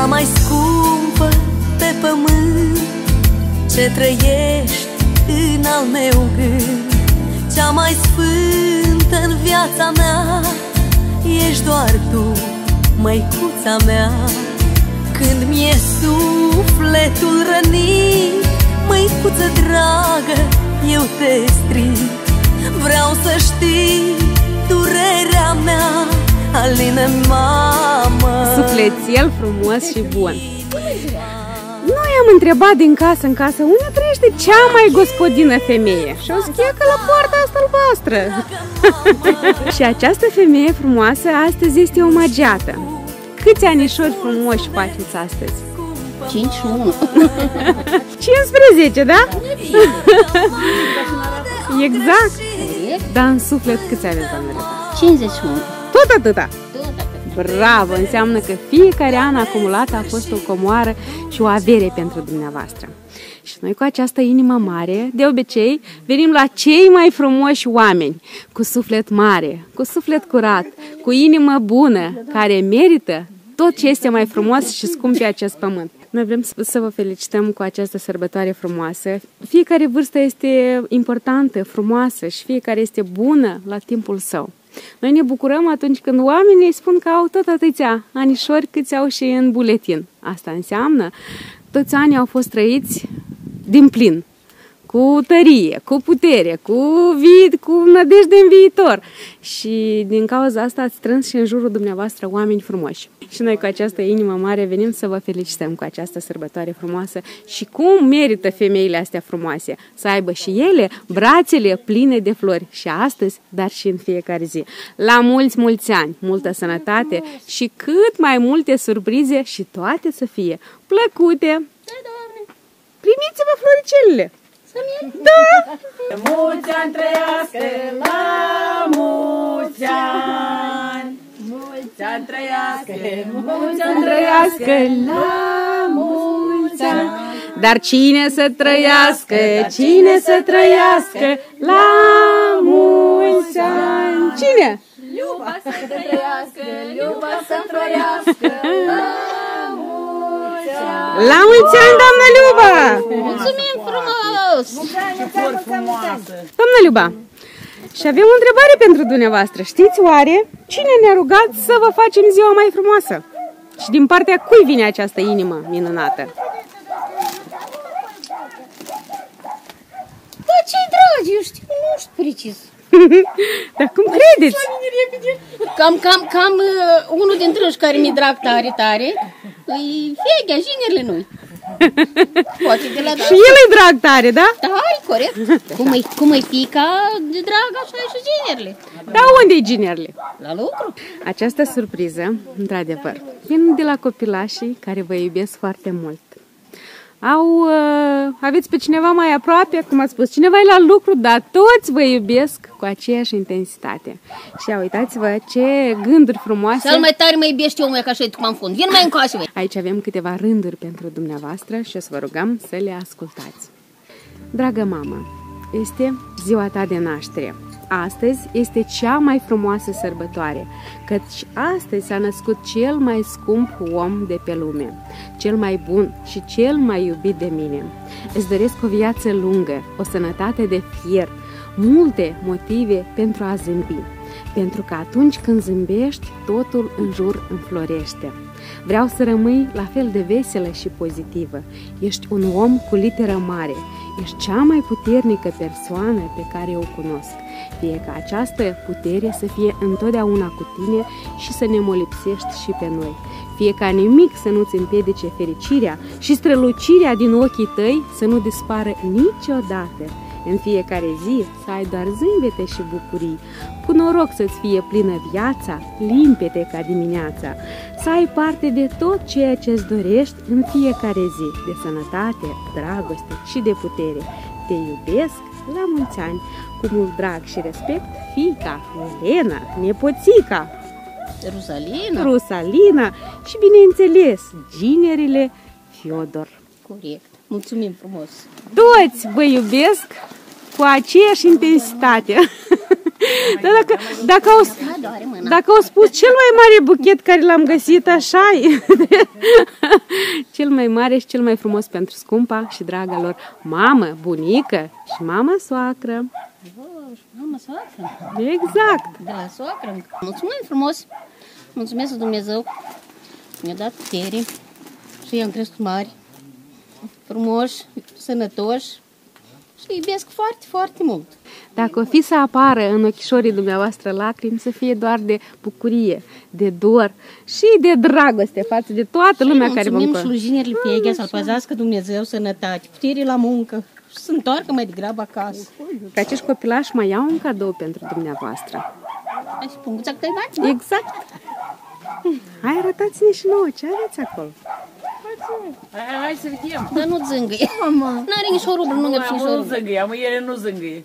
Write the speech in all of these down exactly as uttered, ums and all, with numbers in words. cea mai scumpă pe pământ, ce trăiești în al meu gând, cea mai sfântă în viața mea, ești doar tu, măicuța mea. Când mi-e sufletul rănit, măicuță dragă, eu te strig. Vreau să știi durerea mea, Aline, mamă. Sufletel frumos și bun. Noi am întrebat din casă în casă unde trăiește cea mai gospodină femeie și o scrie că la poarta asta albastră. Și această femeie frumoasă astăzi este o magiată. Câți anișori frumoși faceți astăzi? cinci și unu. cincisprezece, da? Exact. Dar în suflet câți aveți, doamnă? cincizeci și unu. Tot atâta? Bravo! Înseamnă că fiecare an acumulată a fost o comoară și o avere pentru dumneavoastră. Și noi cu această inimă mare, de obicei, venim la cei mai frumoși oameni, cu suflet mare, cu suflet curat, cu inimă bună, care merită tot ce este mai frumos și scump pe acest pământ. Noi vrem să vă felicităm cu această sărbătoare frumoasă. Fiecare vârstă este importantă, frumoasă și fiecare este bună la timpul său. Noi ne bucurăm atunci când oamenii îi spun că au tot atâția anișori câți au și în buletin. Asta înseamnă toți anii au fost trăiți din plin, cu tărie, cu putere, cu vid, cu nădejde în viitor. Și din cauza asta ați strâns și în jurul dumneavoastră oameni frumoși. Și noi cu această inimă mare venim să vă felicităm cu această sărbătoare frumoasă. Și cum merită femeile astea frumoase? Să aibă și ele brațele pline de flori și astăzi, dar și în fiecare zi. La mulți, mulți ani, multă sănătate și cât mai multe surprize și toate să fie plăcute. Primiți-vă floricelele! Da! Mulți ani trăiască, la mulți ani! Mulți ani trăiască, mulți ani trăiască, la mulți ani! Dar cine să trăiască, cine să trăiască, la mulți ani! Cine? Liuba să trăiască, Liuba să trăiască, la mulți ani! La mulți ani, doamna Liuba! Mulțumim frumos! Doamna Liuba, și avem o întrebare pentru dumneavoastră. Știți oare cine ne-a rugat să vă facem ziua mai frumoasă? Și din partea cui vine această inimă minunată? Bă, ce-i dragi, eu știu, nu știu precis. Dar cum credeți? Cam, cam, cam uh, unul dintre ei care mi-i drag tare, tare, îi fegea, jinerile noi. Și el e drag tare, da? Da, e corect. Cum e, cum e fica de drag, așa e și ginerile. Dar unde e ginerile? La lucru. Această surpriză, într-adevăr, vine de la copilașii care vă iubesc foarte mult. Au, aveți pe cineva mai aproape, cum ați spus, cineva e la lucru, dar toți vă iubesc cu aceeași intensitate. Și uitați-vă ce gânduri frumoase. Cel mai tare mă iubești omul, ca și cum am fund. Vin mai încoace, voi. Aici avem câteva rânduri pentru dumneavoastră și o să vă rugăm să le ascultați. Dragă mamă, este ziua ta de naștere. Astăzi este cea mai frumoasă sărbătoare, căci astăzi s-a născut cel mai scump om de pe lume, cel mai bun și cel mai iubit de mine. Îți doresc o viață lungă, o sănătate de fier, multe motive pentru a zâmbi, pentru că atunci când zâmbești, totul în jur înflorește. Vreau să rămâi la fel de veselă și pozitivă. Ești un om cu literă mare. Ești cea mai puternică persoană pe care o cunosc. Fie ca această putere să fie întotdeauna cu tine și să ne molipsești și pe noi. Fie ca nimic să nu-ți împiedice fericirea și strălucirea din ochii tăi să nu dispară niciodată. În fiecare zi să ai doar zâmbete și bucurii. Cu noroc să-ți fie plină viața, limpede ca dimineața. Să ai parte de tot ceea ce-ți dorești în fiecare zi. De sănătate, dragoste și de putere. Te iubesc la mulți ani. Cu mult drag și respect, fiica, Elena, nepoțica, Rusalina, Rusalina și, bineînțeles, ginerile Fiodor. Corect. Mulțumim frumos! Toți vă iubesc cu aceeași intensitate. Dar dacă, dacă au, doare mâna. Dacă au spus cel mai mare buchet care l-am găsit, așa e. Cel mai mare și cel mai frumos pentru scumpa și draga lor mamă, bunică și mama soacră. Oh, și mama soacră? Exact. De la soacră. Mulțumim frumos. Mulțumesc Dumnezeu. Mi-a dat putere și i-am crescut mari, frumoși, sănătoși și iubesc foarte, foarte mult. Dacă o fi să apară în ochișorii dumneavoastră lacrimi, să fie doar de bucurie, de dor și de dragoste față de toată lumea care vă mulțumim slujinerile pieghea să-l păzească Dumnezeu sănătate, putere la muncă și să întoarcă mai degrabă acasă. Că acești copilași mai iau un cadou pentru dumneavoastră. Și punguța câte-ai bani? Exact! Hai, arătați-ne și nouă ce aveți acolo. Hai, hai să vedem. Dar nu zângâie. N-are nici o rublă, nu mi-a pus nici o rublă. Nu zângâie, mă, ele nu zângâie.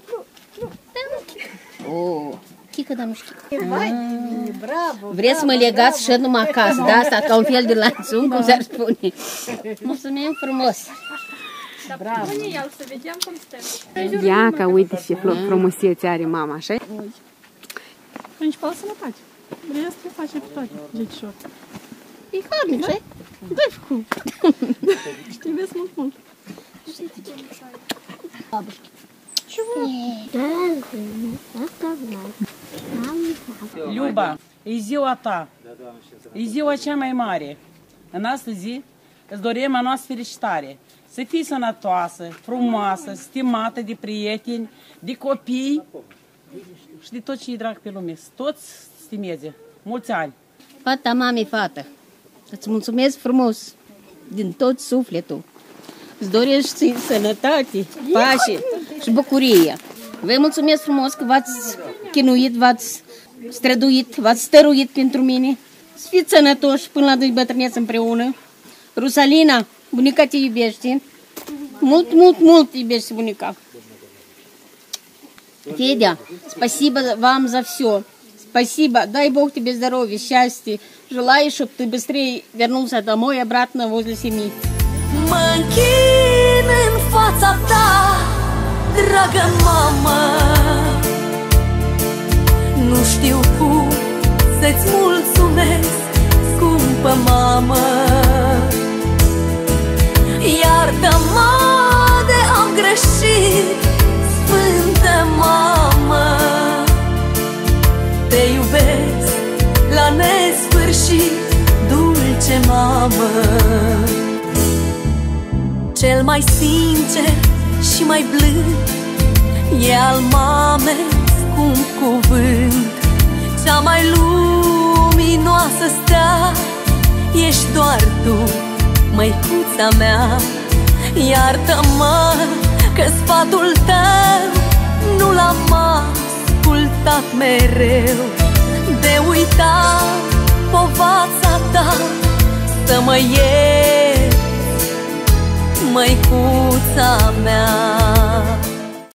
Chică, dar nu știu. Vreți să mă legați și numai acasă, de asta, ca un fel de lanțung, cum s-ar spune. Mulțumim frumos. Bravo. Ia, ca uite ce frumusețe are mama, așa? Principal sănătate. Restul face pe toate, gecișor. E harnic, știi? Da-i făcut. Și trebuie să mult, mult. Ce vă? Liuba, e ziua ta. E ziua cea mai mare. În asta zi îți dorim a noastră fericitare. Să fii sănătoasă, frumoasă, stimată de prieteni, de copii și de tot ce e drag pe lume. Toți stimeze. Mulți ani! Fata mamei, fată, îți mulțumesc frumos, din tot sufletul. Îți dorești sănătate, pace și bucurie. Vă mulțumesc frumos că v-ați chinuit, v-ați străduit, v-ați stăruit pentru mine. Să fiți sănătoși până la doi bătrâneți împreună. Rusalina, bunica te iubește. Mult, mult, mult iubește bunica. Федя, спасибо вам за все. Спасибо. Дай Бог тебе здоровья, счастья. Желаю, чтобы ты быстрее вернулся домой и обратно возле семьи. Mamă, te iubesc la nesfârșit, dulce mamă. Cel mai sincer și mai blând e al mamei scump cuvânt. Cea mai luminoasă stea ești doar tu, măicuța mea. Iartă-mă că sfatul tău nu l-am ascultat mereu. De uitat povața ta să mă iei, măicuța mea.